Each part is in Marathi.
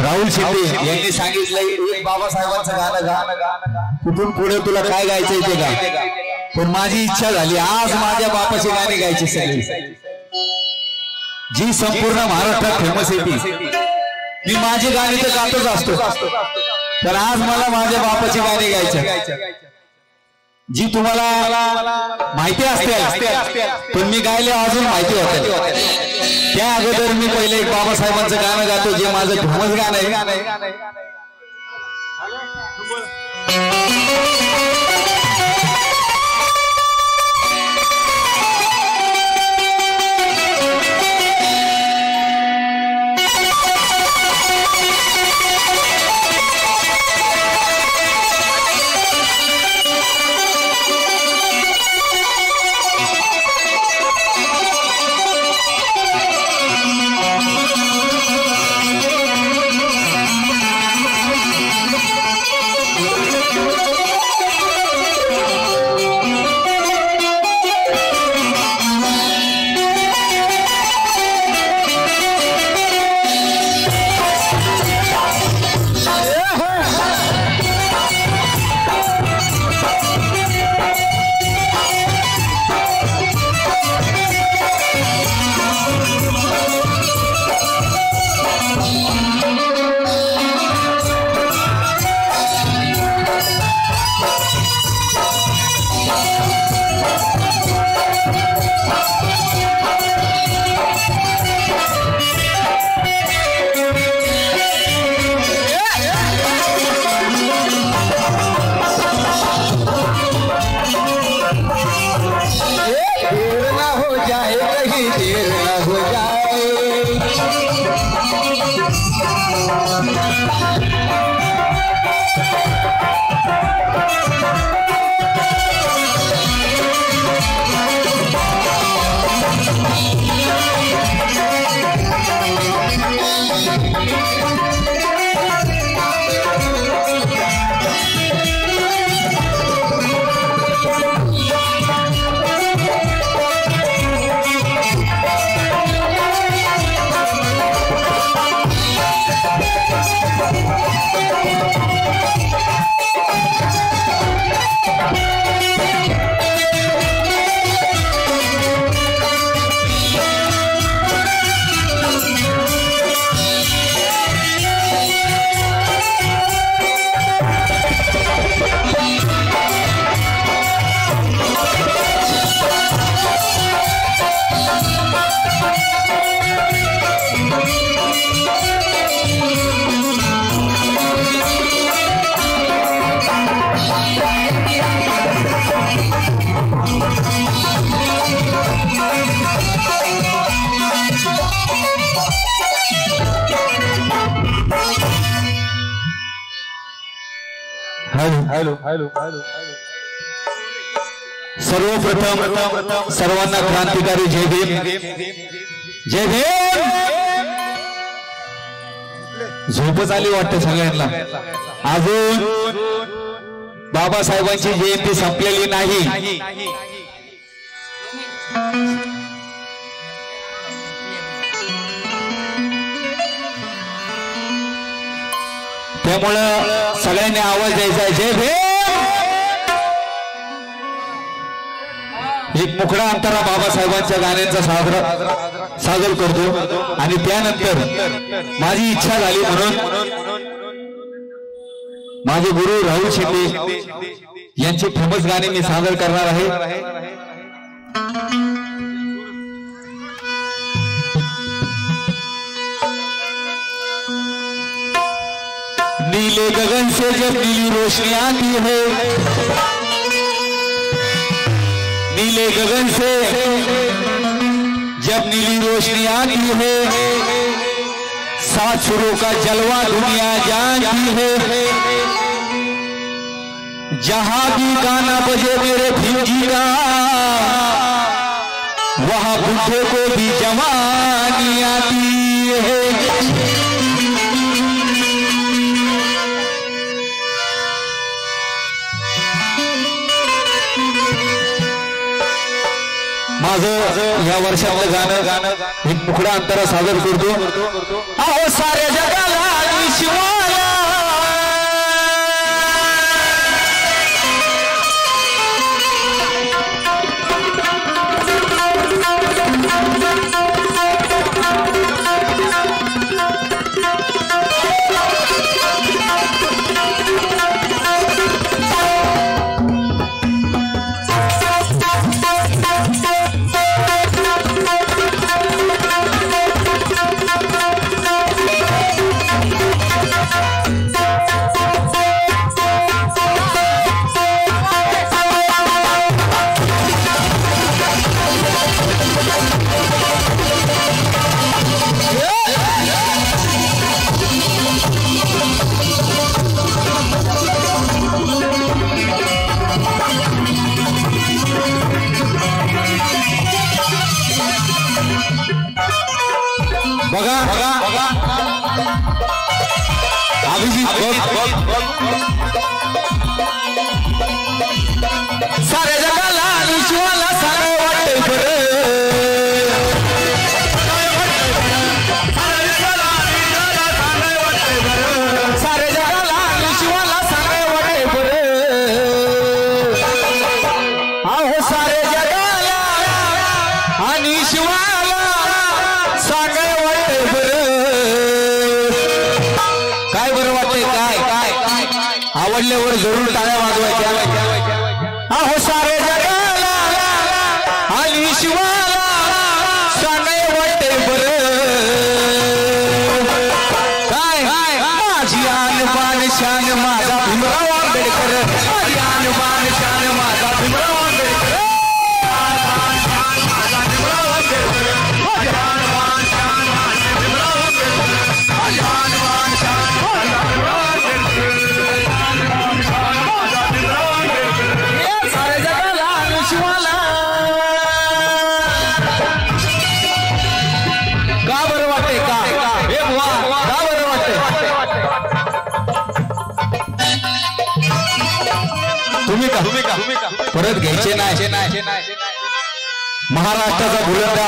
राहुल शिंदे यांनी सांगितलं एक बाबासाहेबांचं गाणं गा, कुठून पुढे तुला काय गायचंय ते गा, पण माझी इच्छा झाली आज माझ्या बापाची गाणी गायची सगळी, जी संपूर्ण महाराष्ट्रात फेमस आहे ती. मी माझी गाणी तर गातच असतो, तर आज मला माझ्या बापाची गाणी गायचं, जी तुम्हाला माहिती असते पण मी गायले अजून माहिती होते. त्या अगोदर मी पहिले एक बाबासाहेबांचं गाणं गातो, जे माझं फेमस गाणं आहे. सर्वप्रथम सर्वांना क्रांतिकारी जय भीम, जय भीम. झोपच आली वाटतं सगळ्यांना, अजून बाबासाहेबांची जयंती संपलेली नाही. त्यामुळं सगळ्यांनी आवाज द्यायचा आहे जय भीम. एक मोकळा अंतरा बाबासाहेबांच्या गाण्यांचा सादर करतो आणि त्यानंतर माझी इच्छा झाली म्हणून माझे गुरु राहुल शिंदे यांची फेमस गाणी मी सादर करणार आहे. नीले गगन से जब नीली रोशनी आती है, नीले गगन से जब नीली रोशनी आती है, सात सुरों का जलवा दुनिया जानती है. जहां भी गाना बजे मेरे भीजी का, वहां बुढ़े को भी जवानी आती है. या महाराष्ट्राचा बुलंद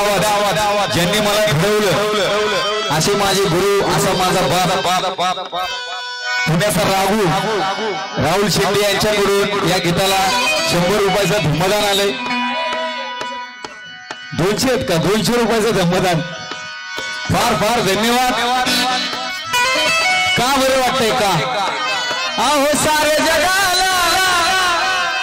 आवाज ज्यांनी मला घडवलं असे माझे गुरु असा माझा बाप पुण्याचा राघू राहुल शेट्टी यांच्याकडून या गीताला 100 रुपयाचं धम्मदान आलंय. 200 रुपयाचं धम्मदान. फार फार धन्यवाद. का बरं वाटतंय का? अहो सारे जगाला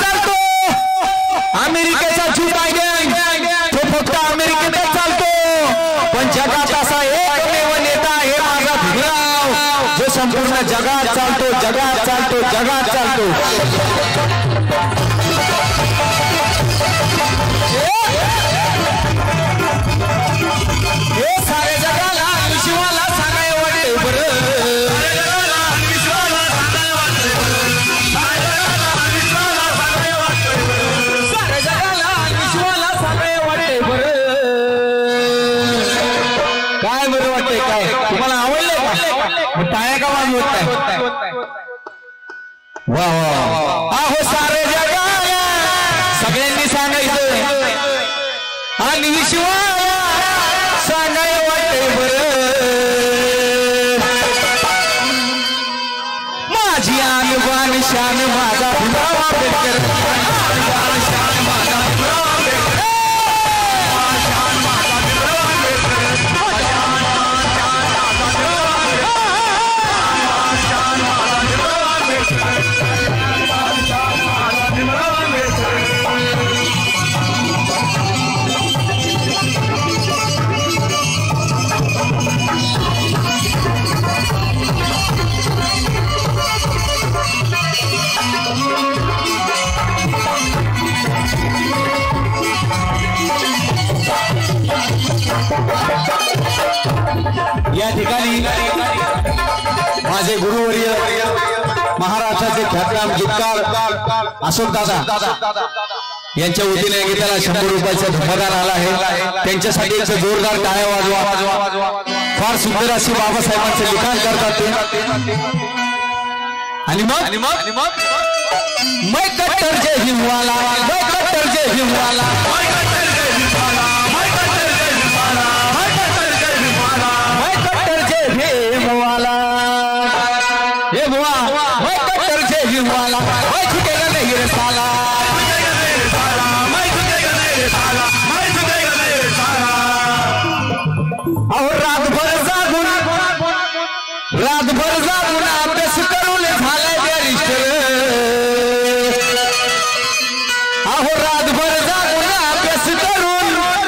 चालतो. अमेरिकेचा जो बायडेन तो फक्त अमेरिकेतच चालतो. पण जगात असा एकमेव नेता आहे माझा भीमराव जो संपूर्ण जगात चालतो जगात चालतो जगात चालतो. वाह वाह. अहो सारे जगाला सगळ्यांनी सांगायचं आणि विश्वाला सांगाय वाटे बरं. माझी आनबान शान माझा भीमराव आंबेडकर. या ठिकाणी माझे गुरुवर्य महाराष्ट्राचे ख्यातनाम गीतकार अशोक दादा यांच्या वतीने गीताला 100 रुपयाचा धमाका आला आहे। त्यांच्यासाठी एक जोरदार टाळ्या वाजवा। फार सुंदर अशी बाबासाहेबांचे लिखाण करतात। आणि मग मैं कट्टर जय हिंदवाला, मैं कट्टर जय हिंदवाला, मैं कट्टर जय हिंदवाला, मैं कट्टर जय हिंदवाला, मैं कट्टर जय हिंदवाला, मैं कट्टर जय हिंदवाला, हे बुवा मैं कट्टर जय हिंदवाला, ओय छुटेगा नहीं रे साला, रात भर जागून अभ्यास करून झालाय बॅरिस्टर, अहो रात भर जागून अभ्यास करून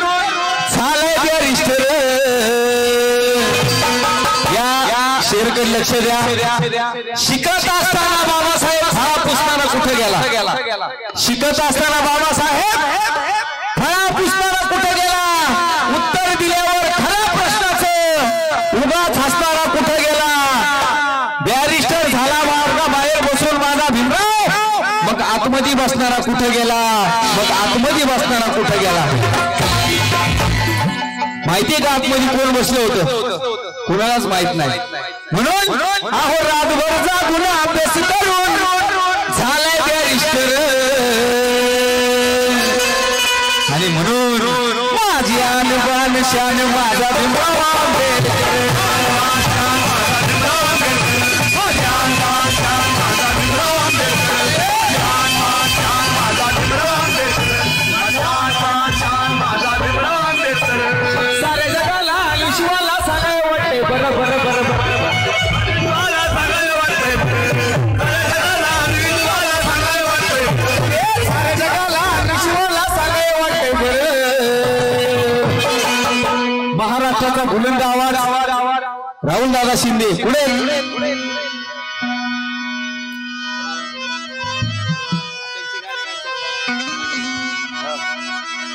झालाय बॅरिस्टर। या शेरकडे लक्ष द्या। शिकत असताना बाबासाहेब फळा पुसताना कुठे गेला? शिकत असताना बाबासाहेब फळा पुसताना कुठे गेला? उत्तर दिल्यावर खऱ्या प्रश्नाचं उगाच हसताना कुठे गेला? बॅरिस्टर झाला बाबा बाहेर बसून माझा भीमराव, मग आतमध्ये बसणारा कुठे गेला? माहितीये का आतमध्ये कोण बसलं होतं? कोणालाच माहित नाही। म्हणून अहो रातभर जागून अभ्यास करून झालाय बॅरिस्टर, आणि म्हणून माझी अनुबान शान माझा भीमराव आंबेडकर, महाराष्ट्राचा बुलंद आवाज राहुल दादा शिंदे। पुढे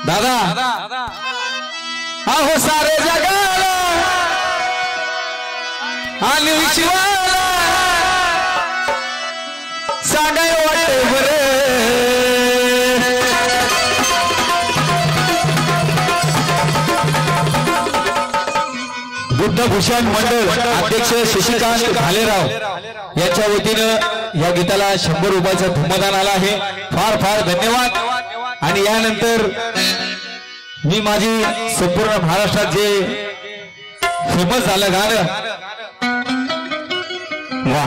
दादा, अहो सारे जगाला आणि विश्वाला सांगाय वाटे बरे, बुद्धभूषण मंडळ अध्यक्ष शशिकांत भालेराव यांच्या वतीनं या गीताला 100 रुपयाचा धम्मदान आला आहे। फार फार धन्यवाद। आणि यानंतर मी माझी संपूर्ण महाराष्ट्रात जे फेमस झालं गाणं, वा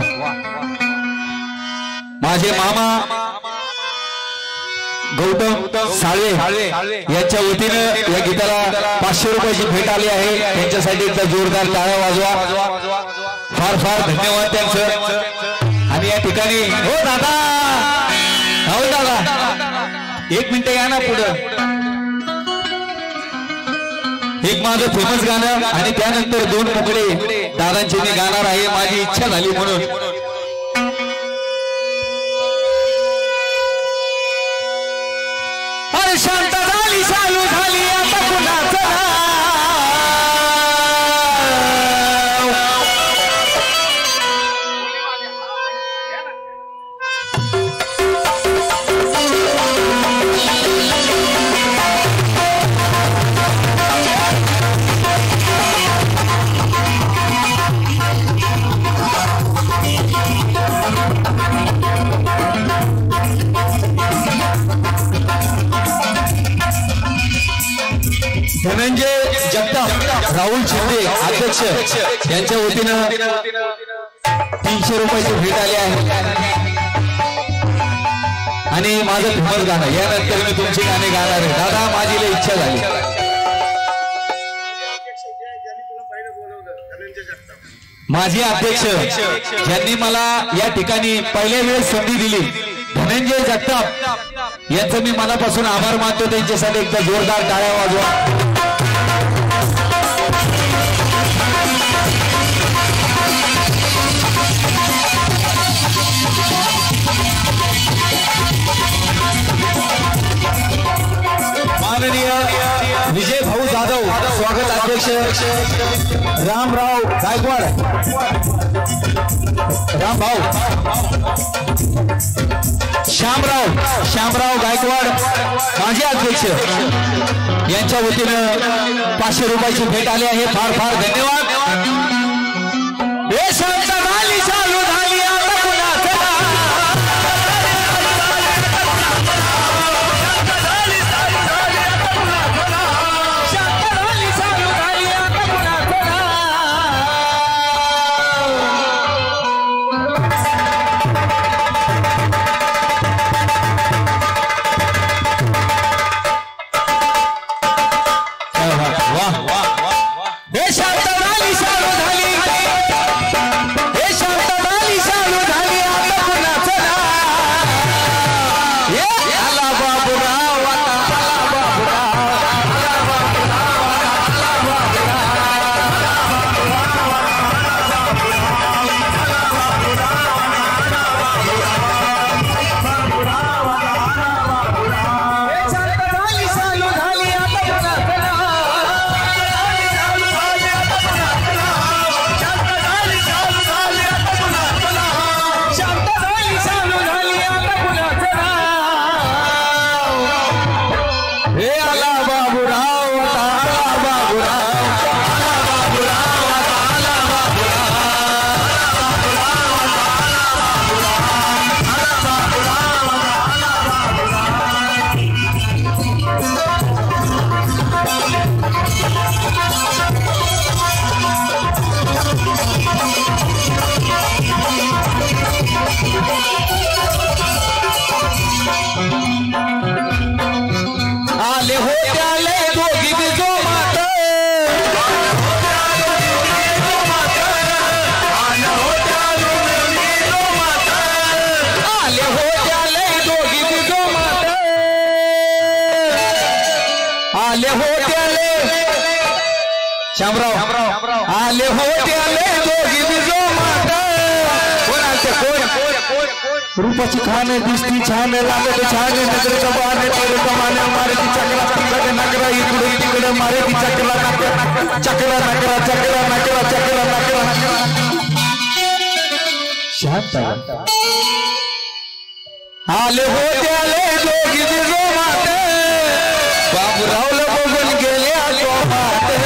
माझे मामा गौतम साळवे यांच्या वतीनं या गीताला 500 रुपयाची भेट आली आहे। त्यांच्यासाठी एकदा जोरदार टाळ्या वाजवा। फार फार धन्यवाद त्यांचं। आणि या ठिकाणी हो दादा एक मिनिट या ना पुढं, एक माझं फेमस गाणं आणि त्यानंतर 2 मुकडे दादांचे मी गाणार आहे, माझी इच्छा झाली म्हणून। शांत झाली चालू झाली आता कुणाचं नाव, धनंजय जगताप राहुल शिंदे अध्यक्ष यांच्या वतीनं 300 रुपयाची भेट आली आहे आणि माझं फेमस गाणं। यानंतर मी तुमची गाणे गाणार आहे। दादा माझी लय इच्छा झाली। माझे अध्यक्ष ज्यांनी मला या ठिकाणी पहिल्या वेळेस संधी दिली, धनंजय जगताप यांचं मी मनापासून आभार मानतो। त्यांच्यासाठी एकदा जोरदार टाळ्या वाजवा। माननीय विजय भाऊ जाधव स्वागत अध्यक्ष रामराव गायकवाड, राम भाऊ श्यामराव गायकवाड माजी अध्यक्ष यांच्या वतीने 500 रुपयाची भेट आली आहे। फार फार धन्यवाद। देशाचा वाली चालू झाली आता कुणाचा श्यामराव आले होते आले दोघी बिजो माता कोणाचे कोण रूपाची खाने दिसती छान लागत छान नजरे जबाने तेरे जमाने मारे ती चक्रा चक्रा नगरा इकडे तिकडे मारे ती चक्रा नगरा चक्रा नगरा चक्रा नगरा चक्रा नगरा शांत आले होते आले दोघी बिजो माता बाबूराव लोगों गेले तो माते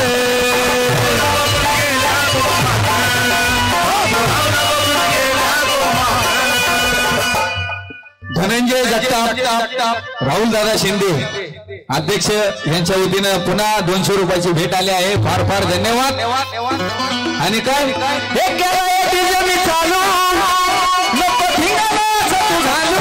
धनंजय जगताप राहुल दादा शिंदे अध्यक्ष यांच्या वतीने पुन्हा 200 रुपयाची भेट आली आहे। फार फार धन्यवाद। आणि काय हे केलाय तुझे मी चालू नको ठिकाणाच तू घालू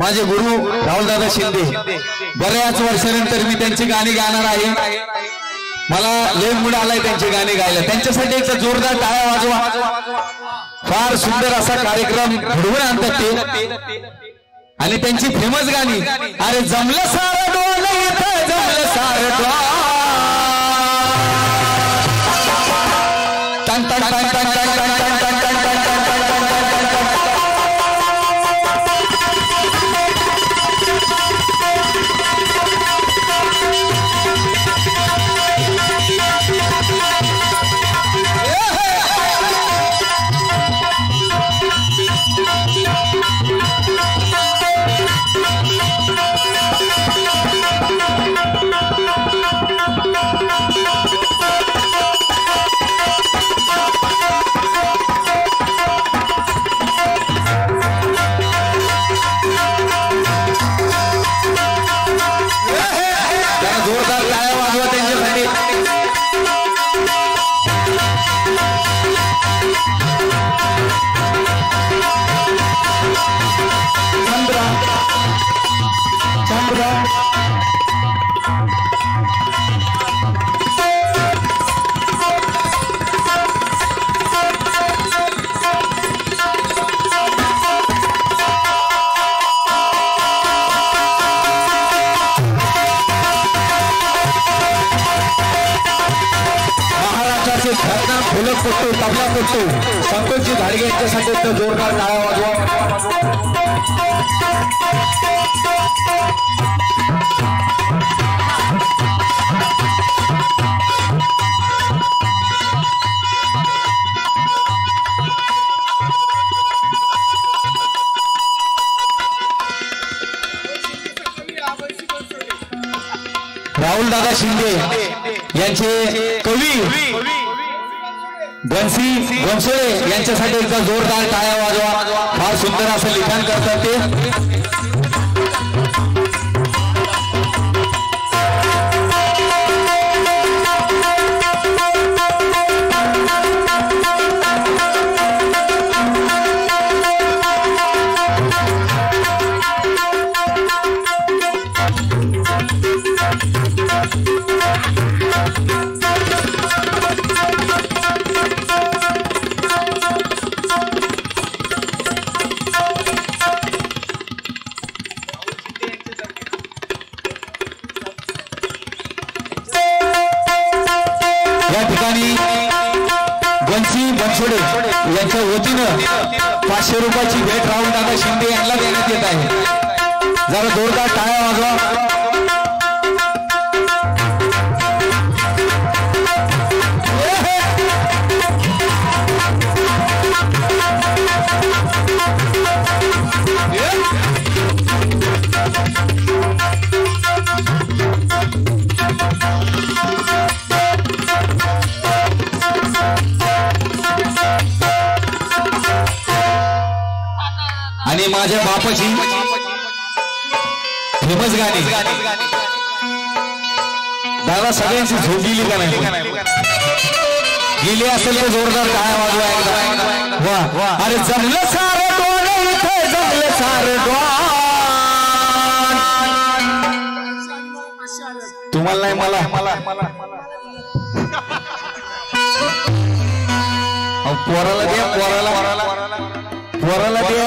माझे गुरु राहुलदादा शिंदे बऱ्याच वर्षानंतर मी त्यांची गाणी गाणार आहे। मला लय मूड आलाय त्यांची गाणी गायला। त्यांच्यासाठी एक जोरदार टाळ्या वाजवा। फार सुंदर असा कार्यक्रम घडवून आणतात ते आणि त्यांची फेमस गाणी अरे जमलं सारं डोल इथं जमलं सारं डोल टन टन टन टन टन ढोलक पट्टू तबला पट्टू संकोजी धाडगे यांच्यासाठी तो जोरदार टाळ्या वाजवा। राहुल दादा शिंदे यांचे कवी बंसी बनसोडे यांच्यासाठी एकदा जोरदार टाळ्या वाजवा। फार सुंदर असं लिखाण करतात ते। यांच्या वतीनं 500 रुपयाची भेट राहुल दादा शिंदे यांना देण्यात येत आहे। जरा जोरदार टाळ्या वाजवा। माझ्या बापाची फेमस गाणी दादा सगळ्यांची झोप गेली का नाही? गेली असेल तर जोरदार टाळ्या वाजवा एकदा। वा अरे जमलं सारं डोळं इथे जमलं सारं डोळं तुम्हाला नाही मला पोराला द्या पोराला द्या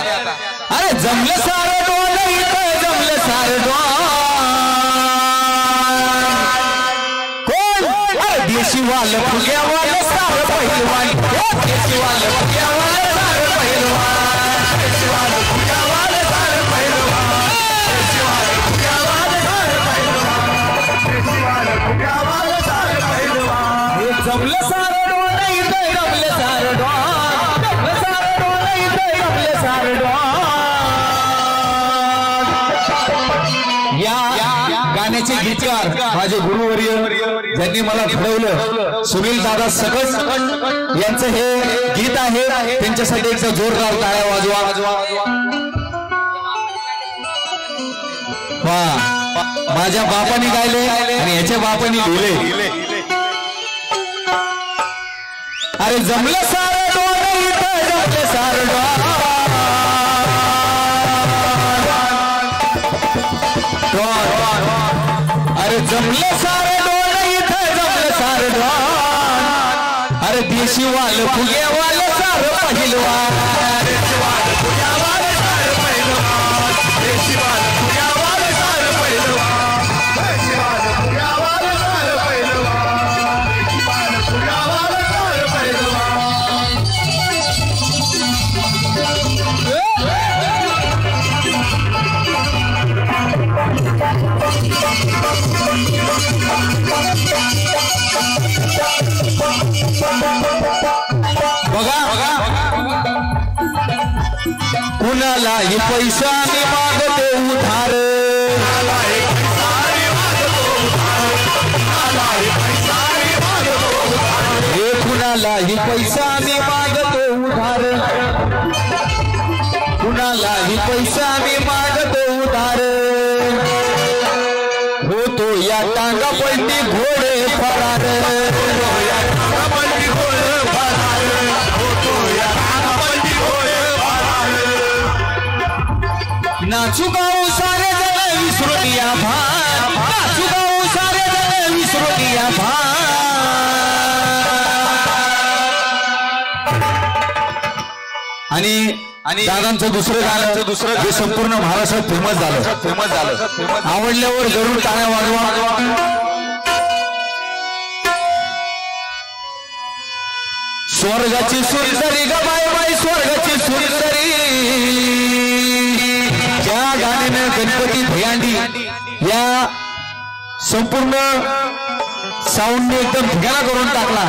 अरे जमलं सारं डोळं इथे जमलं सारं डोळं कोण देशीवाल फुग्यावाल सारं पहिलवान देशीवाल फुग्यावाल सारं पहिलवान देशीवाल फुग्यावाल सारं पहिलवान देशीवाल फुग्यावाल सारं पहिलवान देशीवाल फुग्यावाल सारं पहिलवान हे जमलं सारं डोळं इथे जमलं सारं डोळं सारं डोळं इथे जमलं सारं डोळं गाण्याचे गीतकार माझे गुरुवर्य ज्यांनी मला घडवलं सुनील दादा सकट यांचं हे गीत आहे। त्यांच्यासाठी एकदा जोरदार टाळ्या वाजवा। माझ्या बापाने गायले आणि याच्या बापाने बोलले। अरे जमलं सारं डोळं इथे जमलं सारं डोळं अरे जमलं सारं डोळं इथे जमलं सारं डोळं अरे देशीवाल फुग्यावाल सारं पहिलवान देशीवाल फुग्यावाल सारं पहिलवान देशीवाल फुग्यावाल सारं पहिलवान देशीवाल फुग्यावाल सारं पहिलवान देशीवाल फुग्यावाल सारं पहिलवान कुणालाही पैसा मी मागतो उधार हे कुणालाही पैसा मी मागतो उधार कुणालाही पैसा मी मागतो उधार होतो या टांगा पलटी घोडे फरार होतो या टांगा पलटी घोडे दुसरे संपूर्ण महाराष्ट्र फेमस आवडल्यावर जरूर टाळ्या वाजवा। स्वर्गाची सुंदरी ग बाई बाई स्वर्गाची सुंदरी ज्या गाण्याने गणपती भैयांडी या संपूर्ण साऊंडने एकदम ढगाला करून टाकला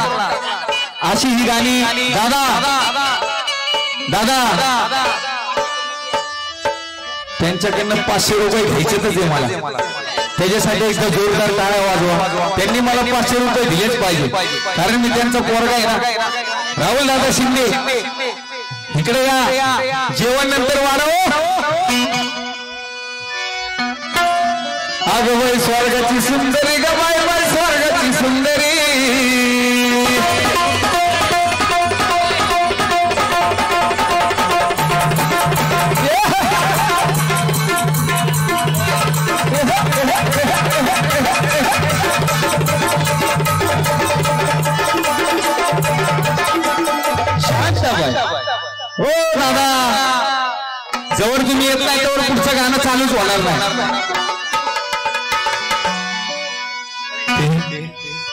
अशी ही गाणी दादा दादा त्यांच्याकडनं 500 रुपये घ्यायचेच आहे मला त्याच्यासाठी एकदा जोरदार टाळ्या वाजवा। त्यांनी मला 500 रुपये दिलेच पाहिजे कारण मी त्यांचा पोरगा आहे ना। राहुल दादा शिंदे इकडे या जेवण नंतर वाढव। अगं बाई स्वर्गाची सुंदरी ग बाई बाई स्वर्गाची सुंदरी हो दादा जवळ तुम्ही येत नाही तेवढं पुढचं गाणं चालूच होणार नाही।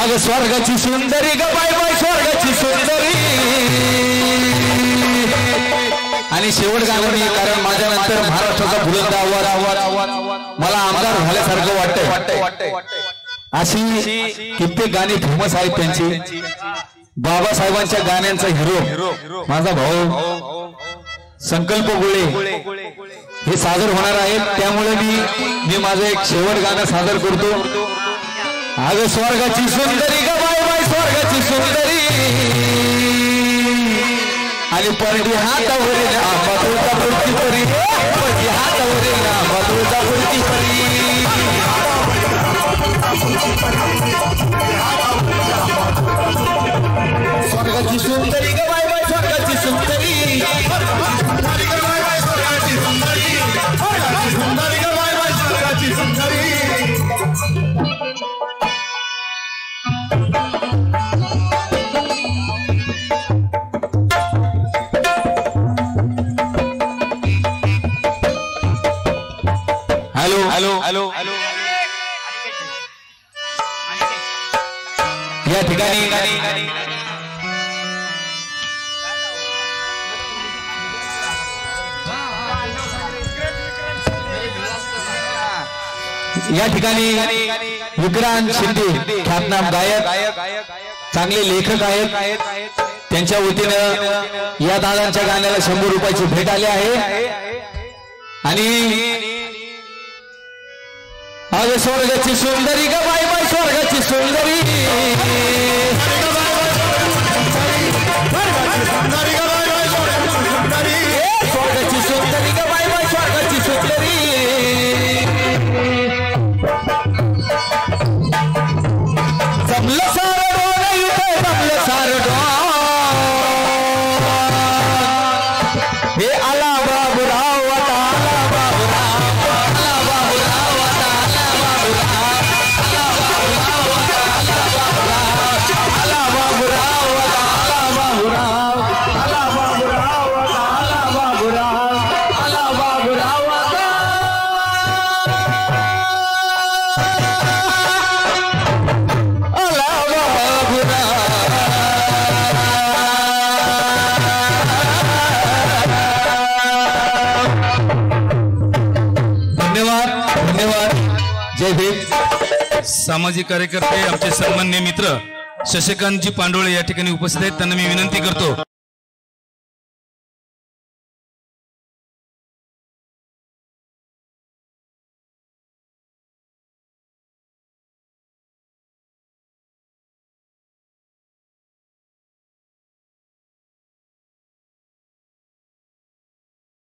अगं स्वर्गाची सुंदरी ग बाई बाई स्वर्गाची सुंदरी आणि शेवट गाणं मी कारण माझ्या नंतर महाराष्ट्राचा बुलंद आवाज मला आमदार झाल्यासारखं वाटतंय। अशी कित्येक गाणी फेमस आहेत त्यांची। बाबासाहेबांच्या गाण्यांचा हिरो माझा भाऊ संकल्प गुळे हे सादर होणार आहेत त्यामुळे मी माझं एक शेवट गाणं सादर करतो। अगं स्वर्गाची सुंदरी ग बाई बाई स्वर्गाची सुंदरी आणि परडी हातावरी आंबा तुळजा पुरती परी परडी हातावरी आंबा तुळजा पुरती परी स्वर्गाची सुंदरी ग बाई बाई स्वर्गाची सुंदरी या ठिकाणी विक्रांत शिंदे ख्यातनाम गायक चांगले लेखक आहेत त्यांच्या वतीनं या दादांच्या गाण्याला 100 रुपयाची भेट आली आहे। आणि अगं स्वर्गाची सुंदरी ग बाई बाई स्वर्गाची सुंदरी स्वर्गाची सुंदरी ग बाई बाई स्वर्गाची सुंदरी जमलं सारं डोळ इथे जमलं सारं डोळ हे आला बाबूराव सामाजिक कार्यकर्ते आमचे सन्माननीय मित्र शशिकांतजी पांडुळे या ठिकाणी उपस्थित आहेत त्यांना मी विनंती करतो।